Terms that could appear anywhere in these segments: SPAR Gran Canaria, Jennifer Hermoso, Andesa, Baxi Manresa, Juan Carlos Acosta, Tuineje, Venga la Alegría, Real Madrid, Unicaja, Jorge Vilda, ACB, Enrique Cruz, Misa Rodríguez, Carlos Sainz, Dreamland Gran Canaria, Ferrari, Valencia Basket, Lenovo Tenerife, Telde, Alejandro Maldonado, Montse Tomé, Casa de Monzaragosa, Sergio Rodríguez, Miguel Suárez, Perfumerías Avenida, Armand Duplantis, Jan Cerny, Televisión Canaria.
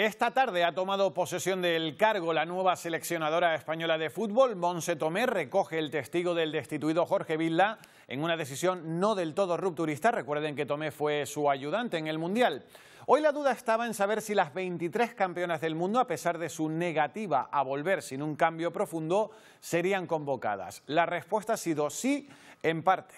Esta tarde ha tomado posesión del cargo la nueva seleccionadora española de fútbol. Montse Tomé recoge el testigo del destituido Jorge Vilda en una decisión no del todo rupturista. Recuerden que Tomé fue su ayudante en el Mundial. Hoy la duda estaba en saber si las 23 campeonas del mundo, a pesar de su negativa a volver sin un cambio profundo, serían convocadas. La respuesta ha sido sí, en parte.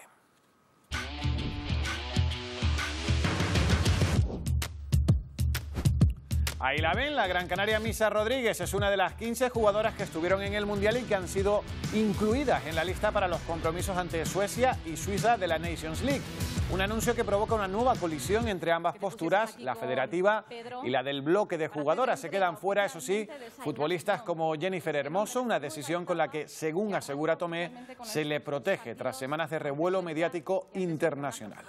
Ahí la ven, la Gran Canaria Misa Rodríguez es una de las 15 jugadoras que estuvieron en el Mundial y que han sido incluidas en la lista para los compromisos ante Suecia y Suiza de la Nations League. Un anuncio que provoca una nueva colisión entre ambas posturas, la federativa y la del bloque de jugadoras. Se quedan fuera, eso sí, futbolistas como Jennifer Hermoso, una decisión con la que, según asegura Tomé, se le protege tras semanas de revuelo mediático internacional.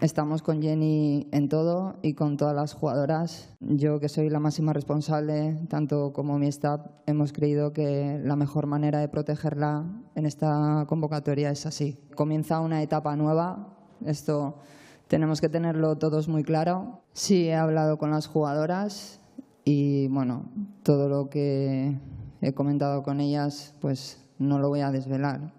Estamos con Jenny en todo y con todas las jugadoras. Yo, que soy la máxima responsable, tanto como mi staff, hemos creído que la mejor manera de protegerla en esta convocatoria es así. Comienza una etapa nueva, esto tenemos que tenerlo todos muy claro. Sí, he hablado con las jugadoras y bueno, todo lo que he comentado con ellas pues no lo voy a desvelar.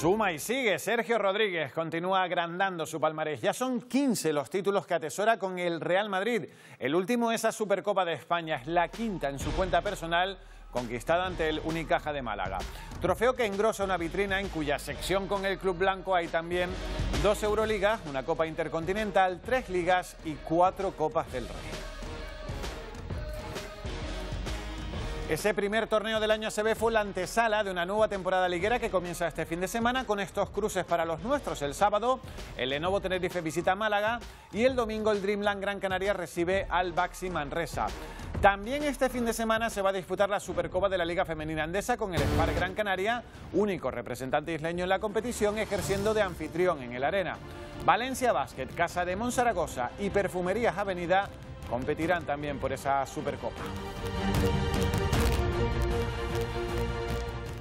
Suma y sigue. Sergio Rodríguez continúa agrandando su palmarés. Ya son 15 los títulos que atesora con el Real Madrid. El último es la Supercopa de España. Es la quinta en su cuenta personal, conquistada ante el Unicaja de Málaga. Trofeo que engrosa una vitrina en cuya sección con el club blanco hay también 2 Euroligas, una Copa Intercontinental, 3 Ligas y 4 Copas del Rey. Ese primer torneo del año ACB fue la antesala de una nueva temporada liguera que comienza este fin de semana con estos cruces para los nuestros. El sábado, el Lenovo Tenerife visita Málaga y el domingo el Dreamland Gran Canaria recibe al Baxi Manresa. También este fin de semana se va a disputar la Supercopa de la Liga Femenina Andesa con el SPAR Gran Canaria, único representante isleño en la competición, ejerciendo de anfitrión en el Arena. Valencia Basket, Casa de Monzaragosa y Perfumerías Avenida competirán también por esa Supercopa.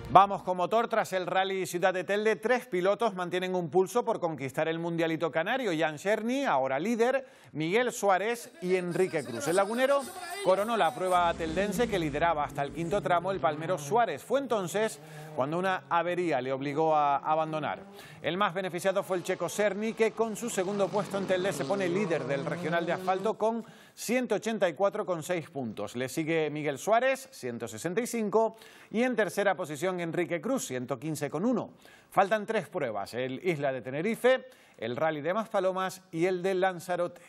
Vamos con motor. Tras el rally Ciudad de Telde, 3 pilotos mantienen un pulso por conquistar el mundialito canario. Jan Cerny, ahora líder, Miguel Suárez y Enrique Cruz. El lagunero coronó la prueba teldense que lideraba hasta el quinto tramo el palmero Suárez. Fue entonces cuando una avería le obligó a abandonar. El más beneficiado fue el checo Cerny, que con su segundo puesto en Telde se pone líder del regional de asfalto con 184,6 puntos. Le sigue Miguel Suárez, 165, y en tercera posición Enrique Cruz, 115,1. Faltan 3 pruebas, el Isla de Tenerife, el Rally de Maspalomas y el de Lanzarote.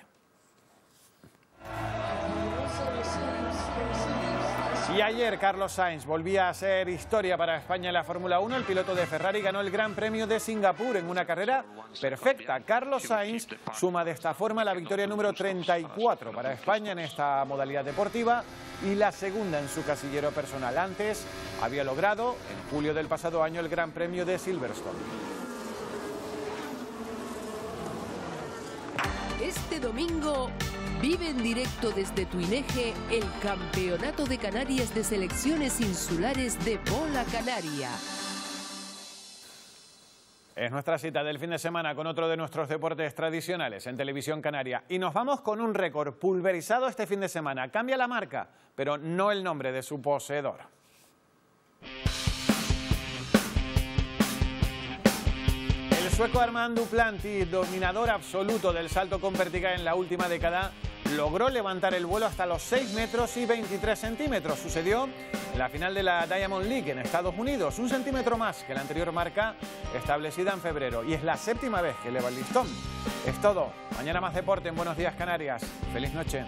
Y ayer Carlos Sainz volvía a hacer historia para España en la Fórmula 1. El piloto de Ferrari ganó el Gran Premio de Singapur en una carrera perfecta. Carlos Sainz suma de esta forma la victoria número 34 para España en esta modalidad deportiva y la segunda en su casillero personal. Antes había logrado, en julio del pasado año, el Gran Premio de Silverstone. Este domingo vive en directo desde Tuineje el Campeonato de Canarias de Selecciones Insulares de Bola Canaria. Es nuestra cita del fin de semana con otro de nuestros deportes tradicionales en Televisión Canaria. Y nos vamos con un récord pulverizado este fin de semana. Cambia la marca, pero no el nombre de su poseedor. El sueco Armand Duplantis, dominador absoluto del salto con vertical en la última década, logró levantar el vuelo hasta los 6 metros y 23 centímetros. Sucedió en la final de la Diamond League en Estados Unidos, un centímetro más que la anterior marca establecida en febrero. Y es la 7ª vez que eleva el listón. Es todo. Mañana más deporte en Buenos Días Canarias. Feliz noche.